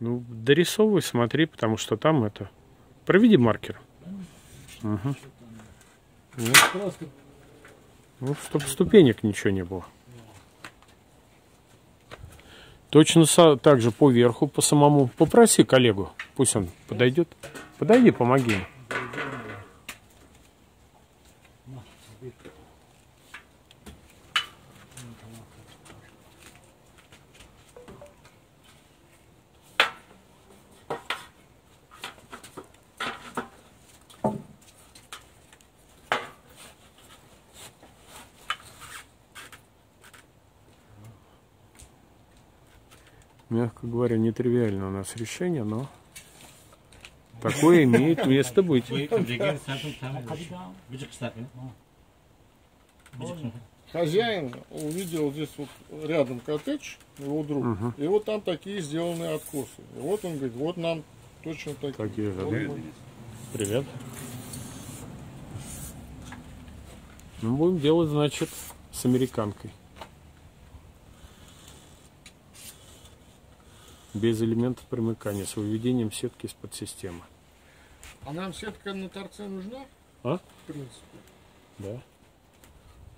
Ну, дорисовывай, смотри, потому что там это... Проведи маркер. Угу. Ну, чтобы ступенек ничего не было. Точно так же по верху, по самому. Попроси коллегу, пусть он подойдет. Подойди, помоги. Мягко говоря, нетривиально у нас решение, но такое имеет место быть. Хозяин увидел здесь вот рядом коттедж, его друг, угу. И вот там такие сделанные откосы. И вот он говорит, вот нам точно такие. Привет. Ну, будем делать, значит, с американкой. Без элементов примыкания, с выведением сетки из подсистемы. А нам сетка на торце нужна? А? В принципе. Да.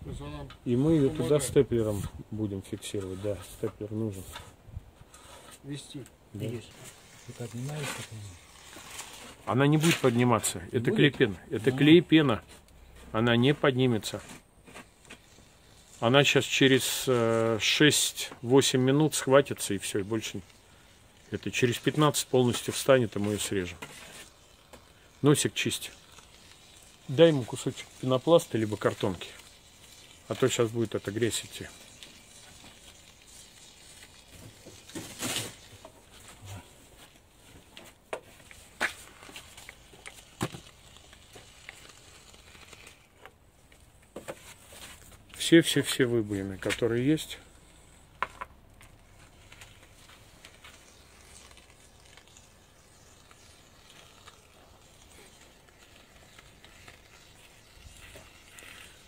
То есть она и мы ее помогает. Туда степлером будем фиксировать. Да, степлер нужен. Вести. Да. Есть. Она не будет подниматься. Это клей-пена. Это клей-пена. Она не поднимется. Она сейчас через 6-8 минут схватится и все, и больше. Это через 15 полностью встанет, и мы ее срежем. Носик чисть. Дай ему кусочек пенопласта, либо картонки. А то сейчас будет эта грязь идти. Все-все-все выбоины, которые есть.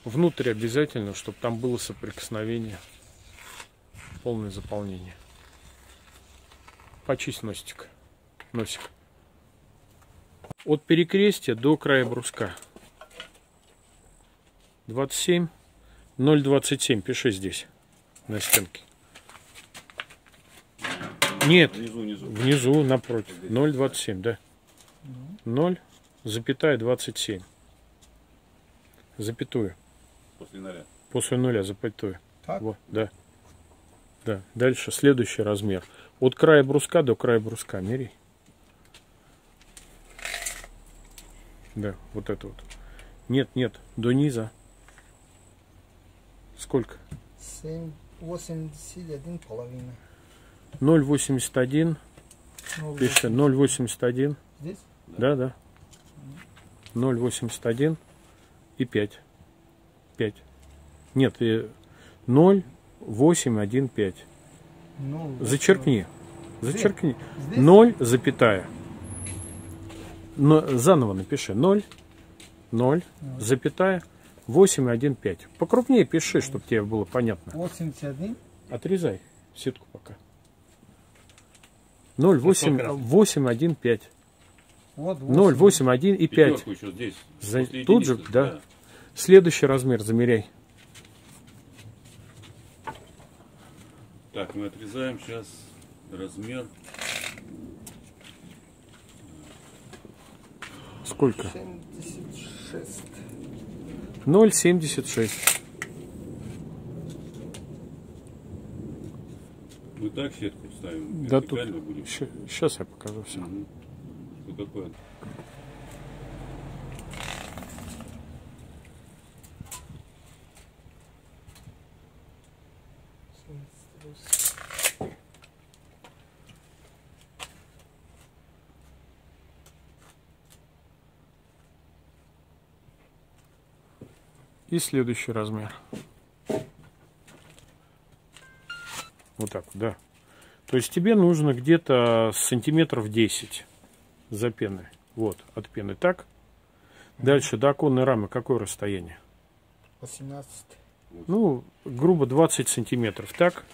Внутрь обязательно, чтобы там было соприкосновение, полное заполнение. Почисть носик. От перекрестия до края бруска. 27, 0,27, пиши здесь, на стенке. Нет, внизу напротив, 0,27, да. 0,27. Запятую. После нуля. После нуля, запятую. Вот, да. Да. Дальше следующий размер. От края бруска до края бруска. Меряй. Да, вот это вот. Нет, нет, до низа. Сколько? 7,81,5. 0,81. Пиши 0,81. Здесь? Да, да. 0,81 и 5. 5. Нет, 0, 8, 1, 5. 0, зачеркни. Зачеркни. 0, запятая. Но, заново напиши. 0, 0, запятая, 8, 1, 5. Покрупнее пиши, чтобы тебе было понятно. 81. Отрезай сетку пока. 0, 8, 8, 1, 5. 0, 8, 1 и 5. Тут же, да. Следующий размер замеряй. Так, мы отрезаем сейчас размер. Сколько? 76. 0,76. Мы так сетку ставим. Да тут... будем. Сейчас я покажу все. Угу. Что такое? И следующий размер. Вот так, да. То есть тебе нужно где-то сантиметров 10 за пеной. Вот, от пены так. Дальше до оконной рамы какое расстояние? 18. Ну, грубо 20 сантиметров, так.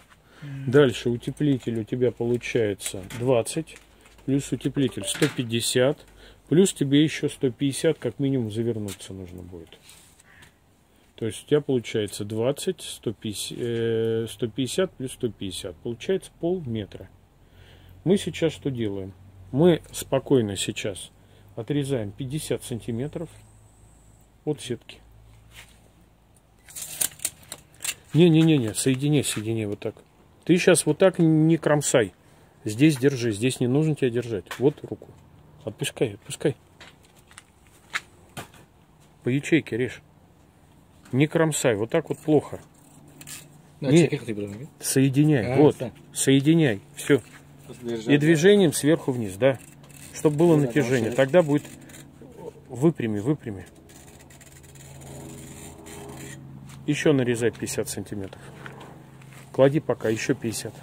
Дальше утеплитель у тебя получается 20. плюс утеплитель 150, плюс тебе еще 150 как минимум завернуться нужно будет. То есть у тебя получается 20, 150 плюс 150. Получается полметра. Мы сейчас что делаем? Мы спокойно сейчас отрезаем 50 сантиметров от сетки. Не-не-не, соедини вот так. Ты сейчас вот так не кромсай. Здесь держи, здесь не нужно тебя держать. Вот руку. Отпускай, отпускай. По ячейке режь. Не кромсай, вот так вот плохо. Не, соединяй, вот, соединяй, все. И движением сверху вниз, да. Чтобы было натяжение, тогда будет... Выпрями, выпрями. Еще нарезай 50 сантиметров. Клади пока, еще 50.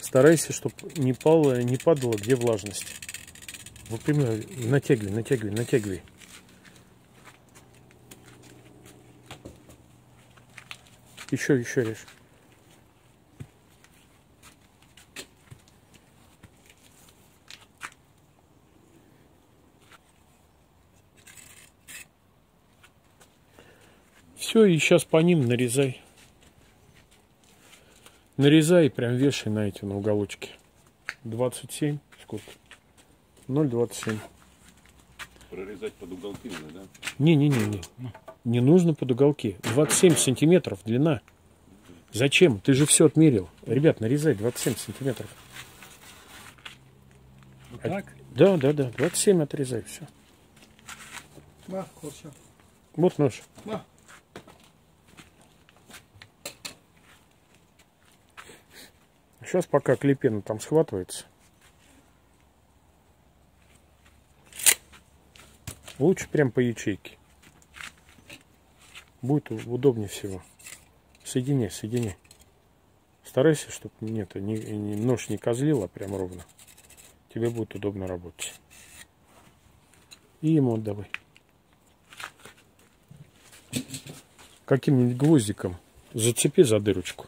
Старайся, чтобы не падала, где влажность. Выпрямляй, натягивай, натягивай, натягивай. Еще, еще режь. Все, и сейчас по ним нарезай. Нарезай и прям вешай на эти, на уголочки. 27, сколько? 0,27. Прорезать под уголки, да? Не-не-не. Не нужно под уголки. 27 сантиметров длина. Зачем? Ты же все отмерил. Ребят, нарезай 27 сантиметров. Вот так? Да, да, да. 27 отрезай, все. На, вот, все. Вот нож. На. Сейчас пока клепена там схватывается. Лучше прям по ячейке. Будет удобнее всего. Соединяй, соединяй. Старайся, чтобы нет, нож не козлил, а прям ровно. Тебе будет удобно работать. И ему отдавай. Каким-нибудь гвоздиком зацепи за дырочку.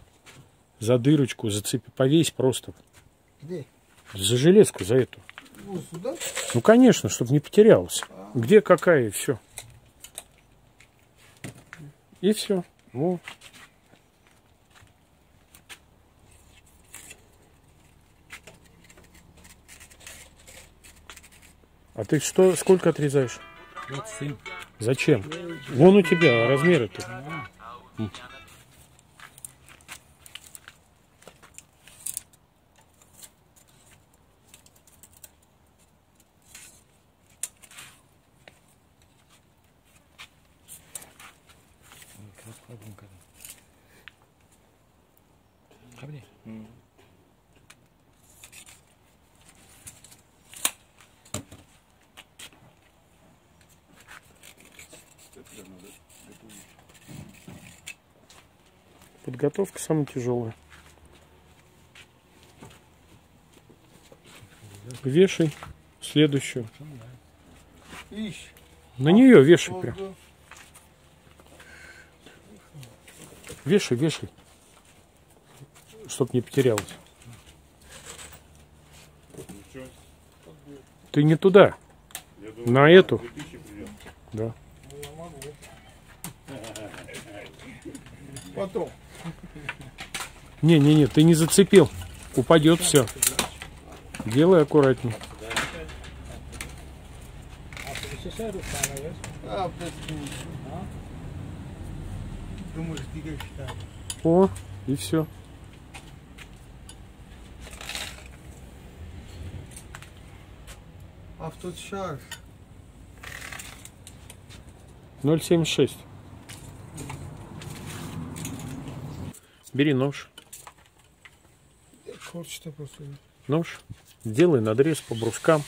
За дырочку зацепи, повесь просто. Где? За железку, за эту. Вот сюда? Ну, конечно, чтобы не потерялся. А. Где какая, и все. И все. Вот. А ты что, сколько отрезаешь? 27. Зачем? Вон у тебя размеры-то. А. Подготовка самая тяжелая. Вешай следующую. На нее вешай прям. Вешай, вешай. Чтоб не потерялось. Ты не туда. На эту. Да. Потом. Не-не-не, ты не зацепил. Упадет все. Делай аккуратнее. О, и все. А в тот шаг 0,76. Бери нож. Нож. Делай надрез по брускам.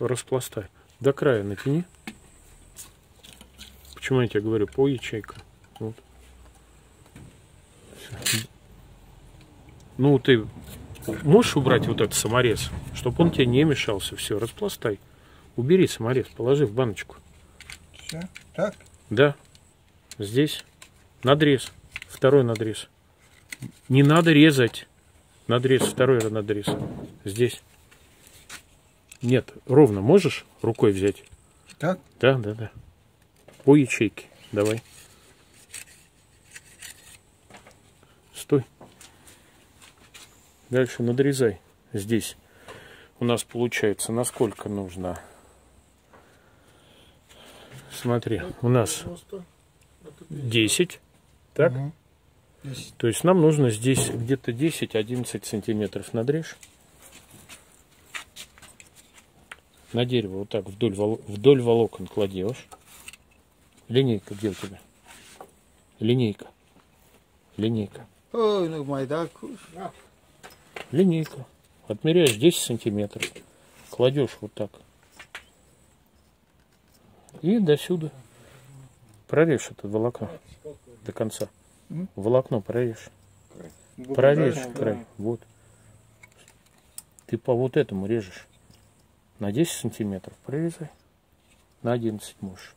Распластай. До края натяни. Почему я тебе говорю? По ячейкам. Вот. Ну, ты Можешь убрать вот этот саморез, чтобы он тебе не мешался? Все, распластай. Убери саморез, положи в баночку. Все, так? Да. Здесь надрез, второй надрез. Не надо резать. Надрез, второй надрез. Здесь. Нет, ровно можешь рукой взять? Так? Да, да, да. По ячейке. Давай. Стой. Дальше надрезай. Здесь у нас получается, насколько нужно. Смотри, у нас 10. Так? 10. То есть нам нужно здесь где-то 10-11 сантиметров надрежь. На дерево вот так вдоль волокон кладешь. Линейка где у тебя? Линейка. Линейка. Ой, ну майдак. Линейку. Отмеряешь 10 сантиметров. Кладешь вот так. И до сюда. Прорежь это волокно. До конца. Волокно прорежь. Прорежь край. Вот. Ты по вот этому режешь. На 10 сантиметров прорезай. На 11 можешь.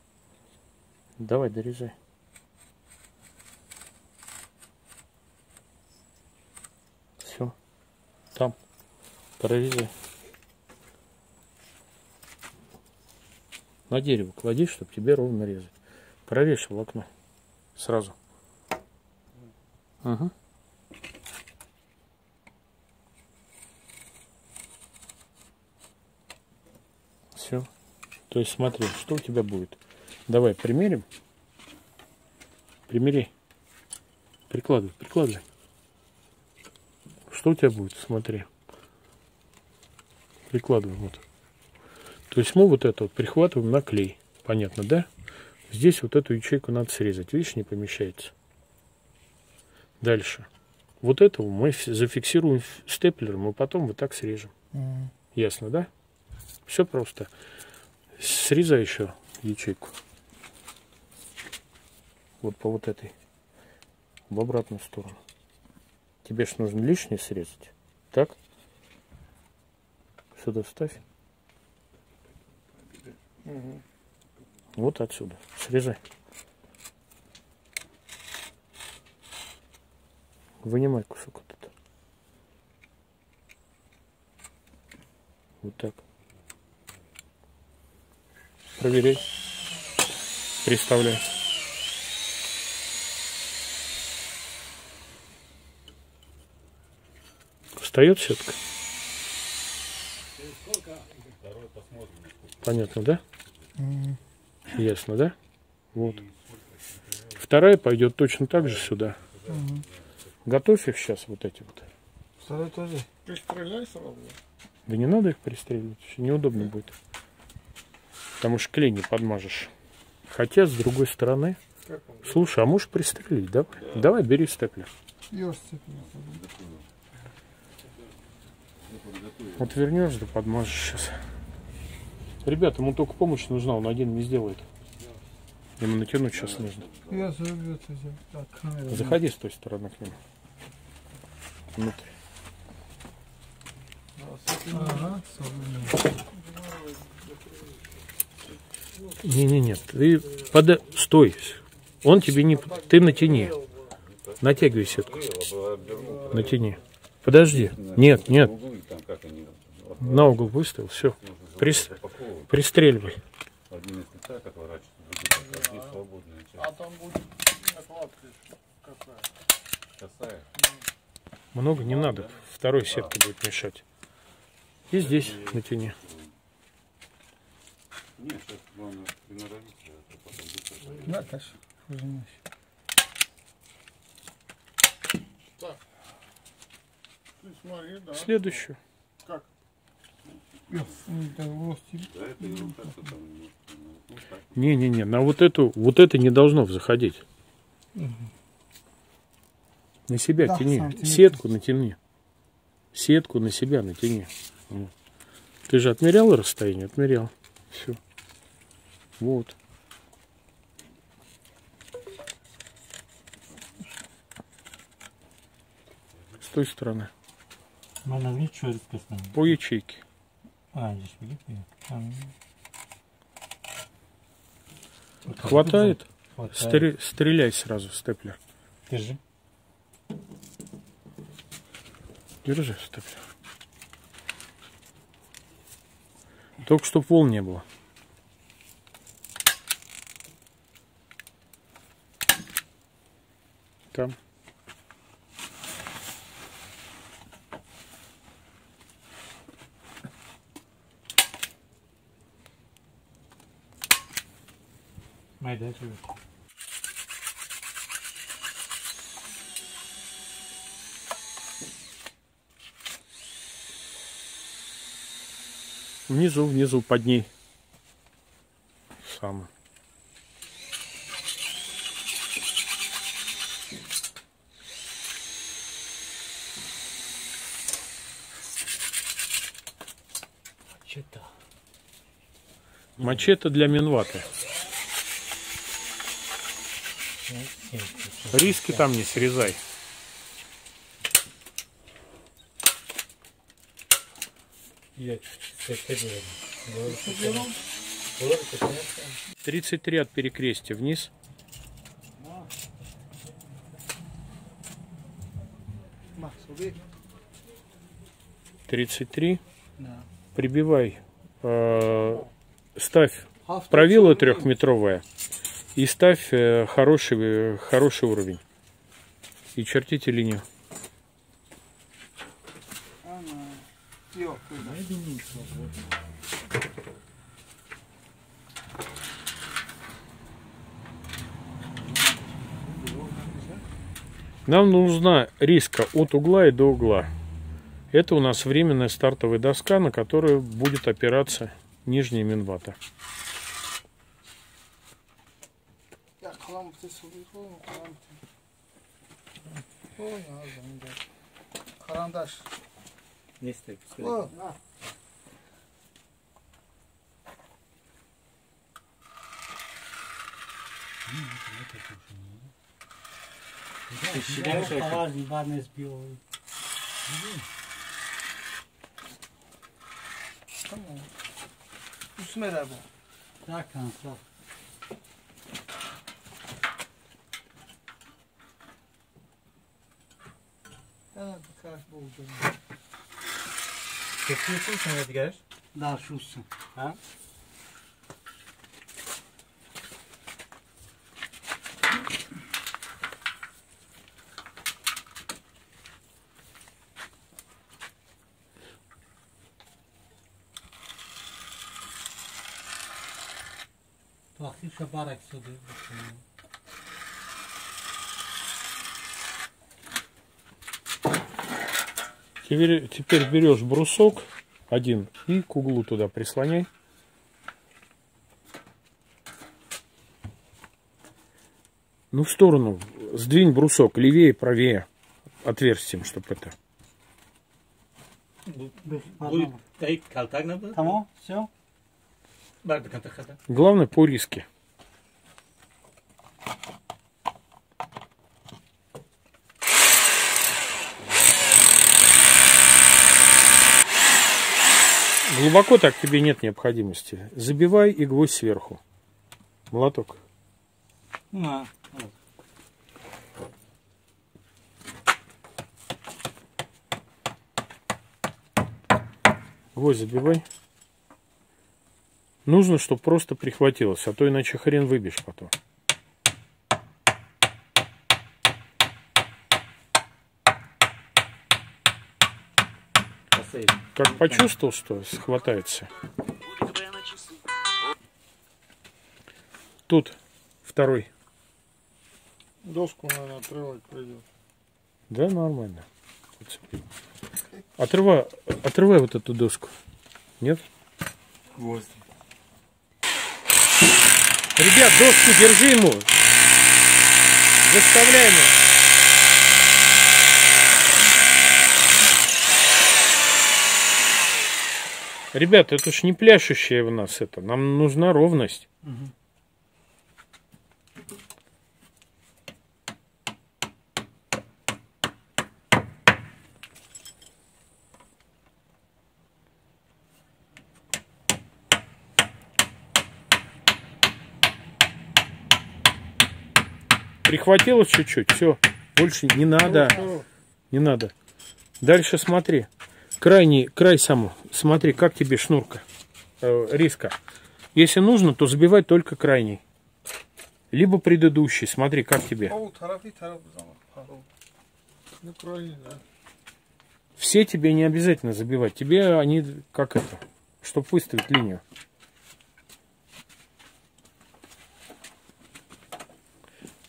Давай, дорезай. Все. Там. Прорезай. На дерево клади, чтобы тебе ровно резать. Прорежь волокно. Сразу. Угу. Все. То есть смотри, что у тебя будет. Давай примерим. Примери. Прикладывай, прикладывай. Что у тебя будет? Смотри. Прикладывай вот. То есть мы вот это вот прихватываем на клей. Понятно, да? Здесь вот эту ячейку надо срезать. Видишь, не помещается. Дальше. Вот этого мы зафиксируем степлером, и потом вот так срежем. Ясно, да? Все просто. Срезай еще ячейку. Вот по вот этой. В обратную сторону. Тебе же нужно лишнее срезать. Так. Сюда вставь. Угу. Вот отсюда. Срезай. Вынимай кусок вот этот. Вот так. Проверяй. Приставляй. Встает сетка? Понятно, да? Ясно, да? Вот. Вторая пойдет точно так же сюда. Готовь их сейчас, вот эти вот. Вторая тоже. Пристреляй сразу. Да не надо их пристреливать, неудобно будет. Потому что клей не подмажешь. Хотя, с другой стороны... Слушай, а можешь пристрелить, да? Да. Давай, бери степлер. Вот вернешь, да подмажешь сейчас. Ребята, ему только помощь нужна, он один не сделает. Ему натянуть сейчас нужно. Заходи с той стороны к нему. Внутрь. Ага. Не-не-не, ты стой, он тебе не... Ты натяни, натягивай сетку, натяни. Подожди, нет, нет, на угол выставил, все, пристреливай. Много не надо, второй сетке будет мешать. И здесь натяни. Нет, сейчас главное приноровить, а потом будет. Да, конечно, разумеюсь. Так. Ты смотри, да. Следующую. Как? Не-не-не, на вот эту, вот это не должно заходить. Угу. На себя да, тяни. Сетку натяни. Сетку на себя натяни. Ты же отмерял расстояние? Отмерял. Все. Вот. С той стороны. По ячейке. Хватает? Хватает. Стреляй сразу в степлер. Держи. Держи степлер. Только чтоб волн не было. Там. Внизу, внизу, под ней. Самое. Мачете. Мачете для минвата. Риски там не срезай. Я 33 от перекрестия вниз. Макс, убей. 33. Прибивай. Ставь правило трехметровое. И ставь хороший уровень. И чертите линию. Нам нужна риска от угла и до угла. Это у нас временная стартовая доска, на которую будет опираться нижняя минвата. Карандаш. Так, Kesiyorsun sen Edgar? Daha şusun. Ha? Bakın şu barak sudu. Теперь берешь брусок один и к углу туда прислоняй. Ну в сторону сдвинь брусок левее, правее отверстием, чтобы это. Главное по риске. Глубоко так тебе нет необходимости. Забивай и гвоздь сверху. Молоток. На. Гвоздь забивай. Нужно, чтобы просто прихватилось, а то иначе хрен выбьешь потом. Как почувствовал, что схватается. Тут второй. Доску, наверное, отрывать придет. Да, нормально. Отрывай вот эту доску. Нет? Гвозди. Ребят, доску держи ему. Выставляй ему. Ребята, это ж не пляшущая у нас это. Нам нужна ровность. Угу. Прихватилось чуть-чуть, все. Больше не надо. Не надо. Дальше смотри. Крайний край сам. Смотри, как тебе шнурка. Риска. Если нужно, то забивай только крайний. Либо предыдущий. Смотри, как тебе. Все тебе не обязательно забивать. Тебе они как это. Чтобы выставить линию.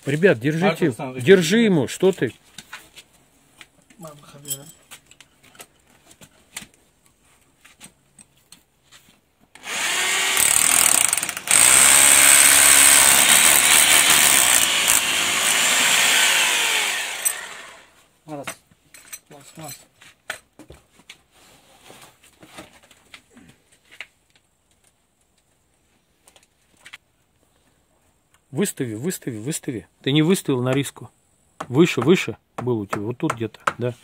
Ребят, держите, держи ему, что ты? Выстави, выстави, выстави. Ты не выставил на риску. Выше, выше был у тебя. Вот тут где-то, да.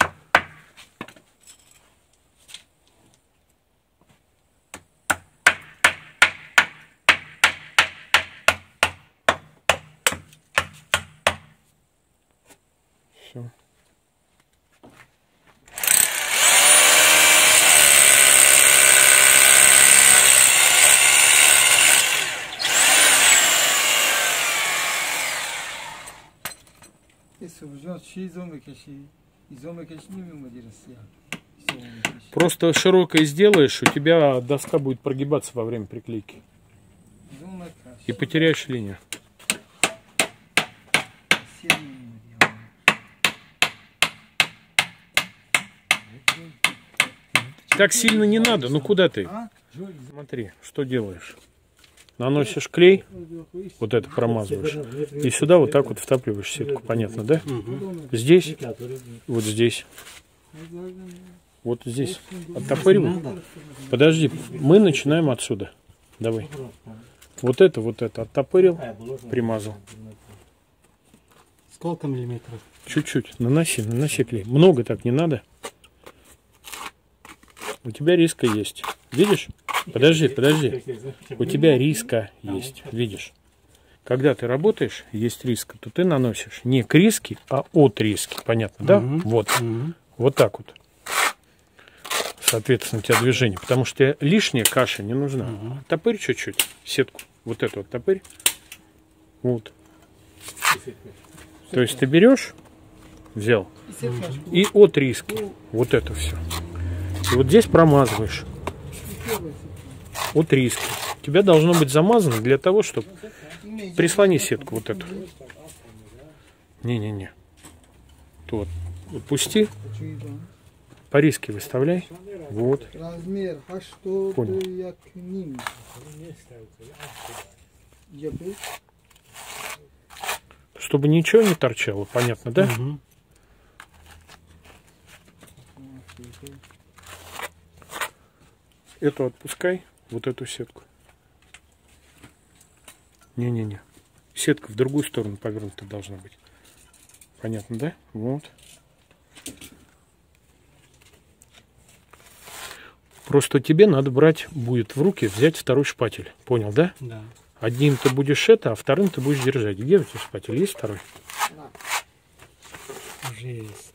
Все. Просто широкой сделаешь, у тебя доска будет прогибаться во время приклейки. И потеряешь линию. Так сильно не надо, ну куда ты? Смотри, что делаешь. Наносишь клей, вот это промазываешь, и сюда вот так вот втапливаешь сетку, понятно, да? Здесь, вот здесь, вот здесь. Оттопыриваем. Подожди, мы начинаем отсюда. Давай. Вот это оттопырил, примазал. Сколько миллиметров? Чуть-чуть. Наноси, наноси клей. Много так не надо. У тебя риска есть. Видишь? Подожди, подожди. У тебя риска есть, видишь? Когда ты работаешь, есть риска, то ты наносишь не к риске, а от риски, понятно, да? Вот, вот так вот. Соответственно, у тебя движение, потому что тебе лишняя каша не нужна. Топырь чуть-чуть, сетку, вот эту вот топырь. Вот. То есть ты берешь, взял и от риски, вот это все. И вот здесь промазываешь. От риски. Тебя должно быть замазано для того, чтобы... Прислони сетку вот эту. Не-не-не. Вот. Отпусти. По риске выставляй. Вот. Понял. Чтобы ничего не торчало, понятно, да? Угу. Эту отпускай, вот эту сетку. Не-не-не. Сетка в другую сторону повернута должна быть. Понятно, да? Вот. Просто тебе надо брать, будет в руки, взять второй шпатель. Понял, да? Да. Одним ты будешь это, а вторым ты будешь держать. Где у тебя шпатель? Есть второй? Да. Уже есть.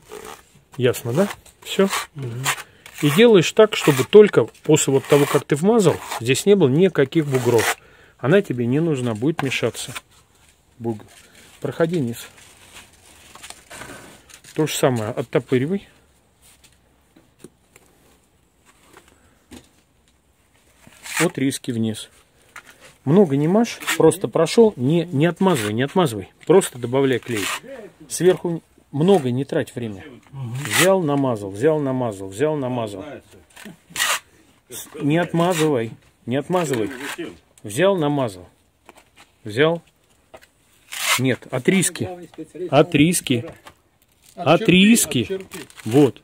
Ясно, да? Все? Угу. И делаешь так, чтобы только после вот того, как ты вмазал, здесь не было никаких бугров. Она тебе не нужна, будет мешаться. Бугр. Проходи низ. То же самое, оттопыривай. Вот риски вниз. Много не мажь, просто прошел, не отмазывай, не отмазывай. Просто добавляй клей. Сверху... Много не трать время. Взял, намазал, взял, намазал, взял, намазал. Не отмазывай, не отмазывай. Взял, намазал. Взял. Нет, от риски. От риски. От риски. Вот.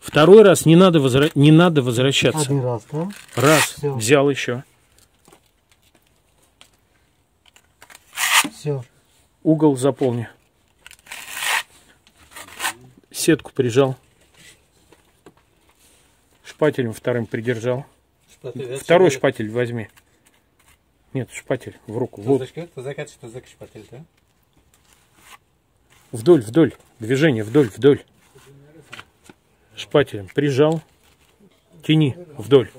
Второй раз не надо, не надо возвращаться. Раз, взял еще. Угол заполни. Сетку прижал. Шпателем вторым придержал. Шпатель, второй шпатель возьми. Нет, шпатель в руку. Вот. Вдоль, вдоль. Движение вдоль, вдоль. Шпателем прижал. Тяни вдоль.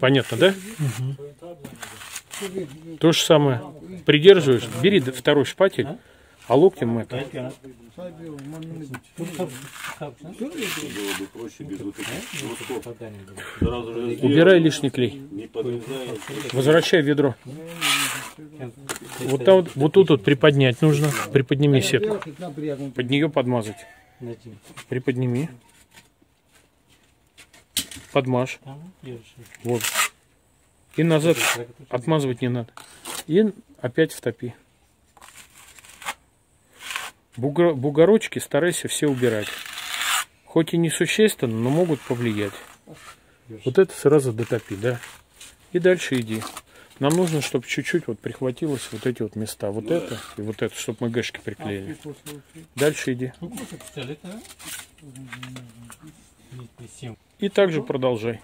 Понятно, да? Угу. То же самое. Придерживаешь. Бери второй шпатель, а локтем это. Убирай лишний клей. Возвращай ведро. Вот, там, вот тут вот приподнять нужно. Приподними сетку. Под нее подмазать. Приподними. Подмажь. Вот. И назад отмазывать не надо. И опять втопи. Бугорочки старайся все убирать. Хоть и не существенно, но могут повлиять. Вот это сразу дотопи, да. И дальше иди. Нам нужно, чтобы чуть-чуть вот прихватилось вот эти вот места. Вот да. Это и вот это, чтобы мы гэшки приклеили. Дальше иди. И также продолжай.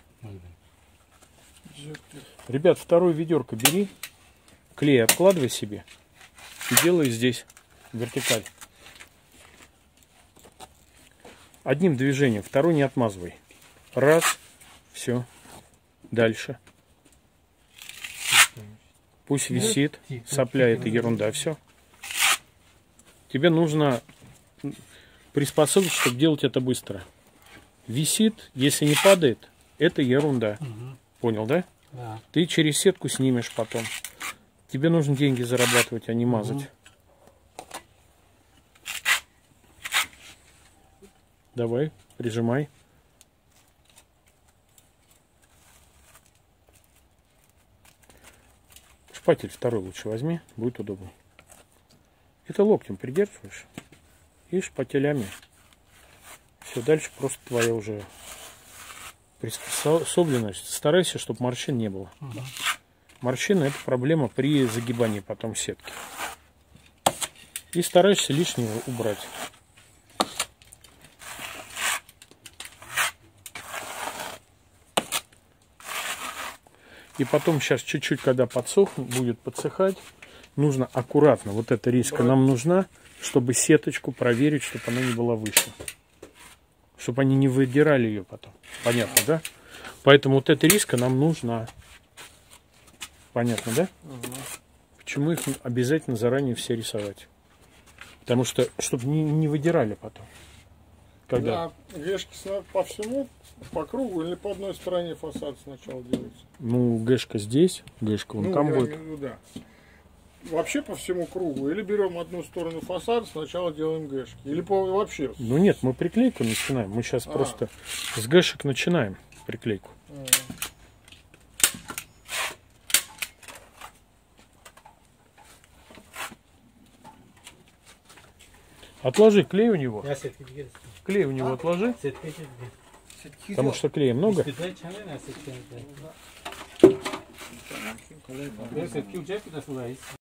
Ребят, вторую ведерко бери, клей обкладывай себе и делай здесь вертикаль. Одним движением, второй не отмазывай. Раз, все, дальше. Пусть висит, сопля это ерунда, все. Тебе нужно приспособиться, чтобы делать это быстро. Висит, если не падает, это ерунда. Угу. Понял, да? Да. Ты через сетку снимешь потом. Тебе нужно деньги зарабатывать, а не мазать. Угу. Давай, прижимай. Шпатель второй лучше возьми, будет удобно. Это локтем придерживаешь и шпателями. Все, дальше просто твоя уже приспособленность. Старайся, чтобы морщин не было. Угу. Морщины – это проблема при загибании потом сетки. И старайся лишнего убрать. И потом сейчас чуть-чуть, когда подсохнет, будет подсыхать, нужно аккуратно, вот эта резька нам нужна, чтобы сеточку проверить, чтобы она не была выше. Чтобы они не выдирали ее потом. Понятно, да? Поэтому вот эта резька нам нужна. Понятно, да? Угу. Почему их обязательно заранее все рисовать? Потому что, чтобы не выдирали потом. Когда? Да, гэшки по всему, по кругу или по одной стороне фасад сначала делается? Ну, гэшка здесь, гэшка вон там будет. Ну, да. Вообще по всему кругу? Или берем одну сторону фасада, сначала делаем гэшки? Или вообще? Ну нет, мы приклейку начинаем. Мы сейчас просто с гэшек начинаем приклейку. Отложи клей у него. Клей у него отложи. Потому что клея много. Если ты у тебя куда-то